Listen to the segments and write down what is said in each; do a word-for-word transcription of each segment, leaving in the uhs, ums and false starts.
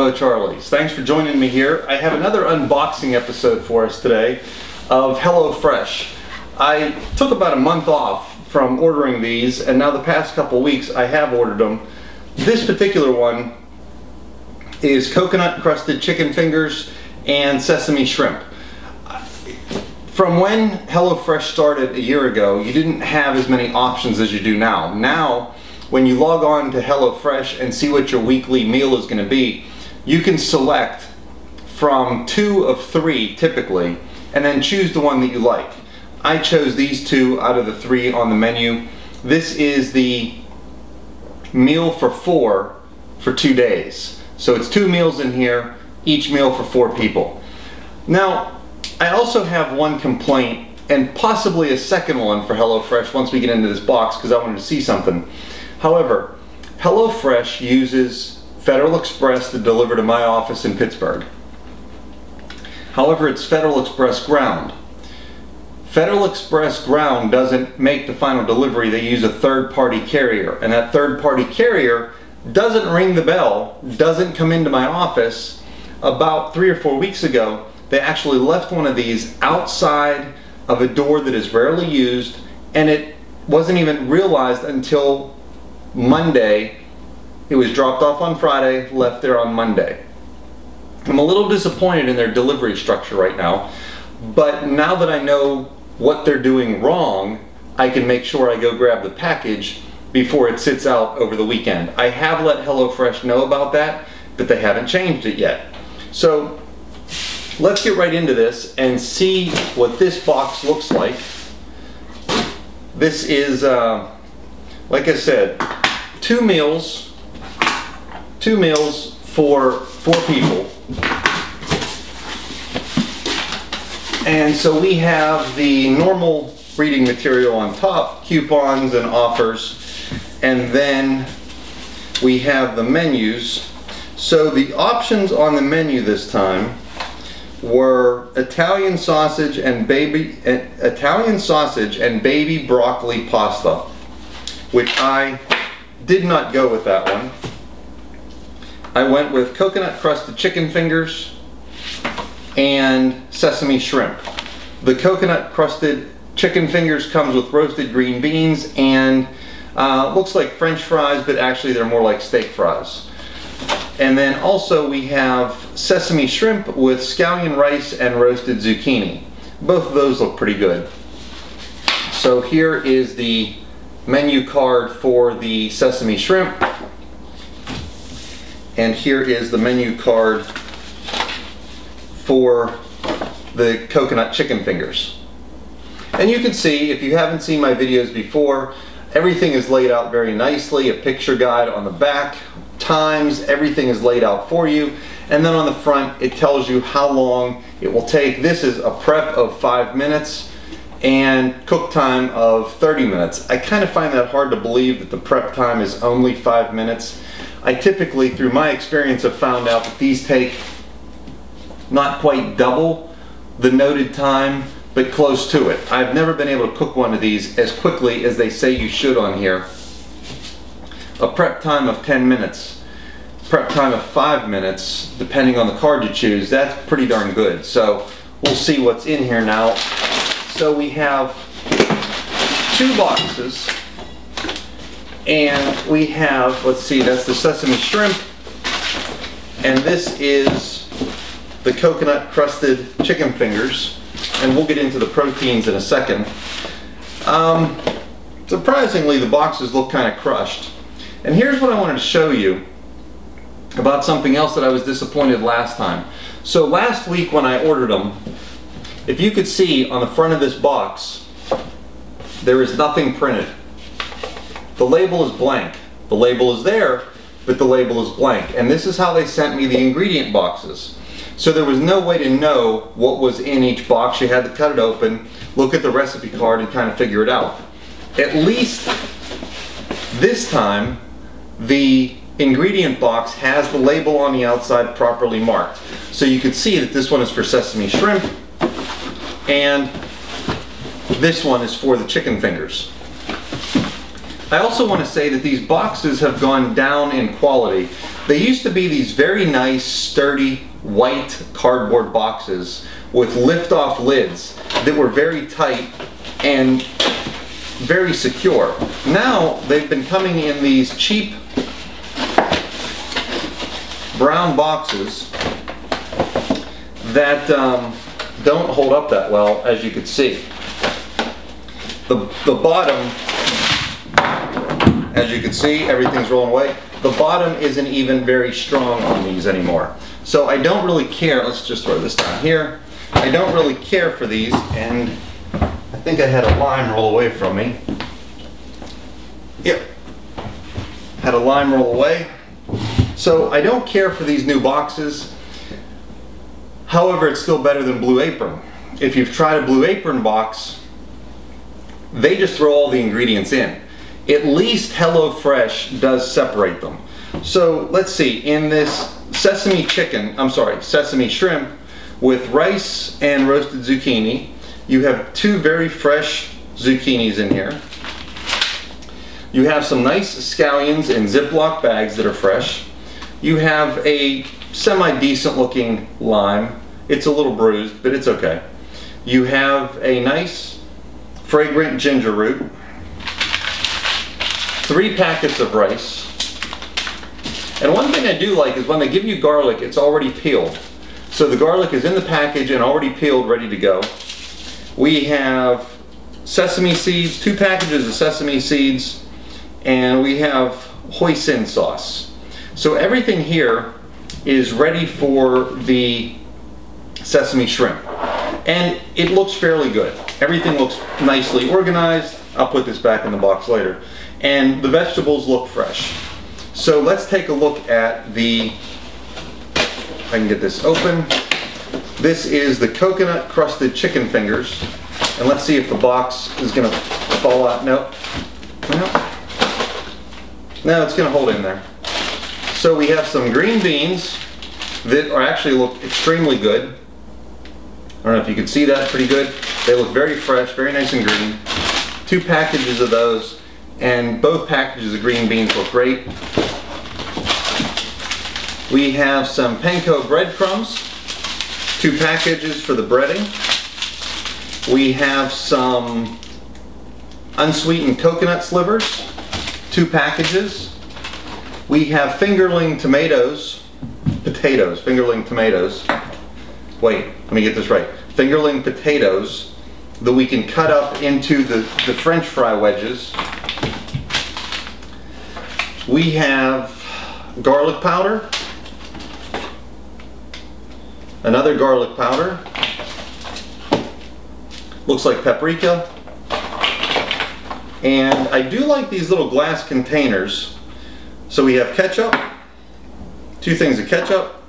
Bravo Charlie's. Thanks for joining me here. I have another unboxing episode for us today of HelloFresh. I took about a month off from ordering these, and now the past couple weeks I have ordered them. This particular one is coconut crusted chicken fingers and sesame shrimp. From when HelloFresh started a year ago, you didn't have as many options as you do now. Now, when you log on to HelloFresh and see what your weekly meal is going to be, you can select from two of three typically, and then choose the one that you like. I chose these two out of the three on the menu. This is the meal for four for two days. So it's two meals in here, each meal for four people. Now, I also have one complaint, and possibly a second one for HelloFresh once we get into this box, because I wanted to see something. However, HelloFresh uses Federal Express to deliver to my office in Pittsburgh. However, it's Federal Express ground. Federal Express ground doesn't make the final delivery. They use a third-party carrier, and that third-party carrier doesn't ring the bell, doesn't come into my office. About three or four weeks ago, they actually left one of these outside of a door that is rarely used, and it wasn't even realized until Monday. It was dropped off on Friday, left there on Monday. I'm a little disappointed in their delivery structure right now, but now that I know what they're doing wrong, I can make sure I go grab the package before it sits out over the weekend. I have let HelloFresh know about that, but they haven't changed it yet. So, let's get right into this and see what this box looks like. This is, uh, like I said, two meals, two meals for four people. And so we have the normal reading material on top, coupons and offers, and then we have the menus. So the options on the menu this time were Italian sausage and baby uh, Italian sausage and baby broccoli pasta, which I did not go with that one. I went with coconut crusted chicken fingers and sesame shrimp. The coconut crusted chicken fingers comes with roasted green beans and uh, looks like French fries, but actually they're more like steak fries. And then also we have sesame shrimp with scallion rice and roasted zucchini. Both of those look pretty good. So here is the menu card for the sesame shrimp. And here is the menu card for the coconut chicken fingers. And you can see, if you haven't seen my videos before, everything is laid out very nicely. A picture guide on the back. Times, everything is laid out for you, and then on the front it tells you how long it will take. This is a prep of five minutes and cook time of thirty minutes. I kind of find that hard to believe that the prep time is only five minutes. I typically, through my experience, have found out that these take not quite double the noted time, but close to it. I've never been able to cook one of these as quickly as they say you should on here. A prep time of ten minutes, prep time of five minutes, depending on the card you choose, that's pretty darn good. So we'll see what's in here now. So we have two boxes, and we have, let's see, that's the sesame shrimp, and this is the coconut crusted chicken fingers, and we'll get into the proteins in a second. Um, surprisingly, the boxes look kind of crushed. And here's what I wanted to show you about something else that I was disappointed last time. So last week when I ordered them, if you could see on the front of this box, there is nothing printed. The label is blank. The label is there, but the label is blank. And this is how they sent me the ingredient boxes. So there was no way to know what was in each box. You had to cut it open, look at the recipe card, and kind of figure it out. At least this time, the ingredient box has the label on the outside properly marked. So you can see that this one is for sesame shrimp and this one is for the chicken fingers. I also want to say that these boxes have gone down in quality. They used to be these very nice, sturdy, white cardboard boxes with lift-off lids that were very tight and very secure. Now they've been coming in these cheap brown boxes that um, don't hold up that well, as you can see. The, the bottom, as you can see, everything's rolling away. The bottom isn't even very strong on these anymore. So I don't really care. Let's just throw this down here. I don't really care for these, and I think I had a lime roll away from me. Yep. Had a lime roll away. So I don't care for these new boxes. However, it's still better than Blue Apron. If you've tried a Blue Apron box, they just throw all the ingredients in. At least HelloFresh does separate them. So let's see, in this sesame chicken, I'm sorry, sesame shrimp with rice and roasted zucchini, you have two very fresh zucchinis in here. You have some nice scallions in Ziploc bags that are fresh. You have a semi-decent looking lime. It's a little bruised, but it's okay. You have a nice fragrant ginger root. Three packets of rice. And one thing I do like is when they give you garlic, it's already peeled. So the garlic is in the package and already peeled, ready to go. We have sesame seeds, two packages of sesame seeds, and we have hoisin sauce. So everything here is ready for the sesame shrimp. And it looks fairly good. Everything looks nicely organized. I'll put this back in the box later. And the vegetables look fresh. So let's take a look at the, if I can get this open. This is the coconut crusted chicken fingers. And let's see if the box is gonna fall out. Nope. Nope. No, it's gonna hold in there. So we have some green beans that are actually look extremely good. I don't know if you can see that pretty good. They look very fresh, very nice and green. Two packages of those. And both packages of green beans look great. We have some panko breadcrumbs, two packages for the breading. We have some unsweetened coconut slivers, two packages. We have fingerling tomatoes, potatoes, fingerling tomatoes. Wait, let me get this right. Fingerling potatoes that we can cut up into the, the French fry wedges. We have garlic powder, another garlic powder, looks like paprika, and I do like these little glass containers. So we have ketchup, two things of ketchup,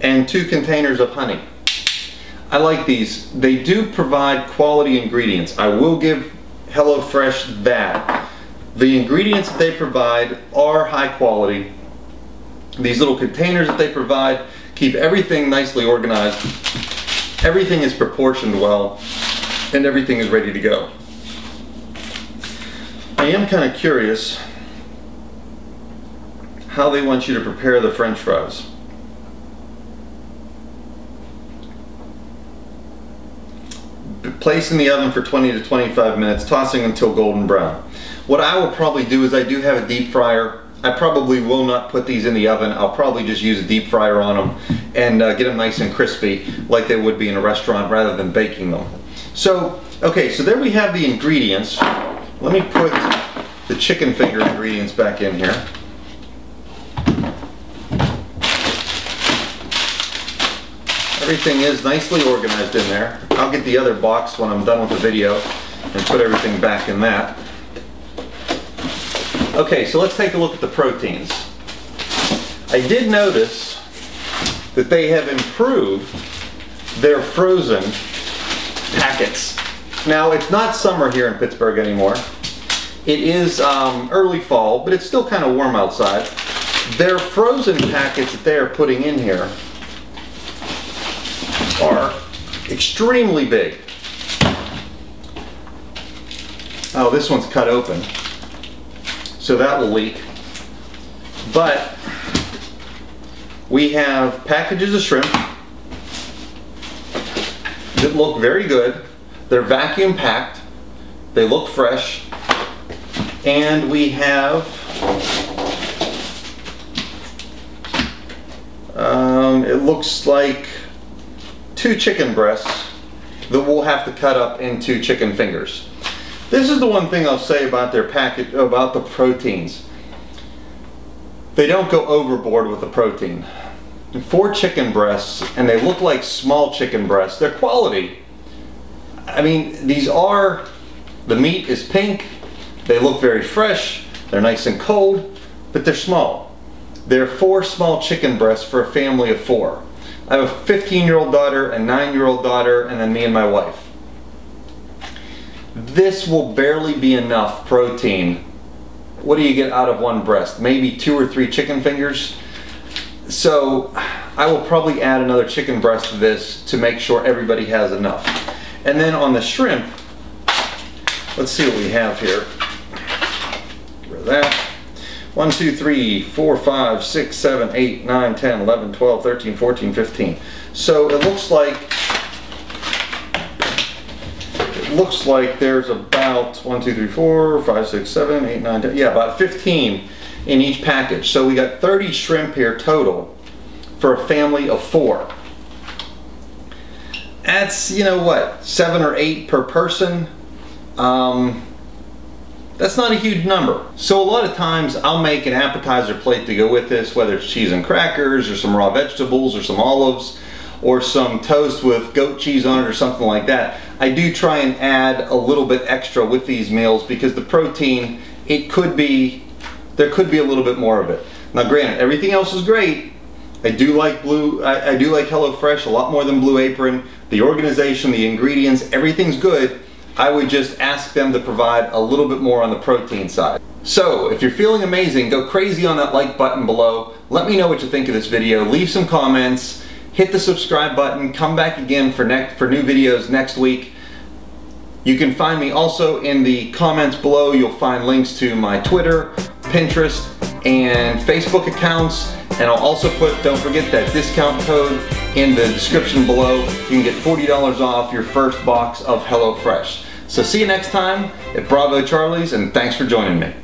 and two containers of honey. I like these. They do provide quality ingredients. I will give HelloFresh that. The ingredients that they provide are high quality. These little containers that they provide keep everything nicely organized. Everything is proportioned well, and everything is ready to go. I am kind of curious how they want you to prepare the French fries. Place in the oven for twenty to twenty-five minutes, tossing until golden brown. What I will probably do is I do have a deep fryer. I probably will not put these in the oven. I'll probably just use a deep fryer on them and uh, get them nice and crispy like they would be in a restaurant rather than baking them. So, okay, so there we have the ingredients. Let me put the chicken finger ingredients back in here. Everything is nicely organized in there. I'll get the other box when I'm done with the video and put everything back in that. Okay, so let's take a look at the proteins. I did notice that they have improved their frozen packets. Now, it's not summer here in Pittsburgh anymore. It is um, early fall, but it's still kind of warm outside. Their frozen packets that they are putting in here are extremely big. Oh, this one's cut open. So that will leak, but We have packages of shrimp that look very good. They're vacuum packed. They look fresh. And we have um, it looks like two chicken breasts that we'll have to cut up into chicken fingers. This is the one thing I'll say about their package, about the proteins. They don't go overboard with the protein. Four chicken breasts, and they look like small chicken breasts. They're quality. I mean, these are, the meat is pink, they look very fresh, they're nice and cold, but they're small. They're four small chicken breasts for a family of four. I have a fifteen-year-old daughter, a nine-year-old daughter, and then me and my wife. This will barely be enough protein. What do you get out of one breast? Maybe two or three chicken fingers? So I will probably add another chicken breast to this to make sure everybody has enough. And then on the shrimp, let's see what we have here. Get rid of that. one, two, three, four, five, six, seven, eight, nine, ten, eleven, twelve, thirteen, fourteen, fifteen. So it looks like looks like there's about one, two, three, four, five, six, seven, eight, nine, ten, yeah, about fifteen in each package. So we got thirty shrimp here total for a family of four. That's, you know what, seven or eight per person. Um, that's not a huge number. So a lot of times I'll make an appetizer plate to go with this, whether it's cheese and crackers or some raw vegetables or some olives, or some toast with goat cheese on it or something like that. I do try and add a little bit extra with these meals because the protein, it could be, there could be a little bit more of it. Now granted, everything else is great. I do like Blue, I, I do like HelloFresh a lot more than Blue Apron. The organization, the ingredients, everything's good. I would just ask them to provide a little bit more on the protein side. So, if you're feeling amazing, go crazy on that like button below. Let me know what you think of this video. Leave some comments. Hit the subscribe button. Come back again for next for new videos next week. You can find me also in the comments below. You'll find links to my Twitter, Pinterest, and Facebook accounts. And I'll also put, don't forget that discount code in the description below. You can get forty dollars off your first box of HelloFresh. So see you next time at Bravo Charlie's, and thanks for joining me.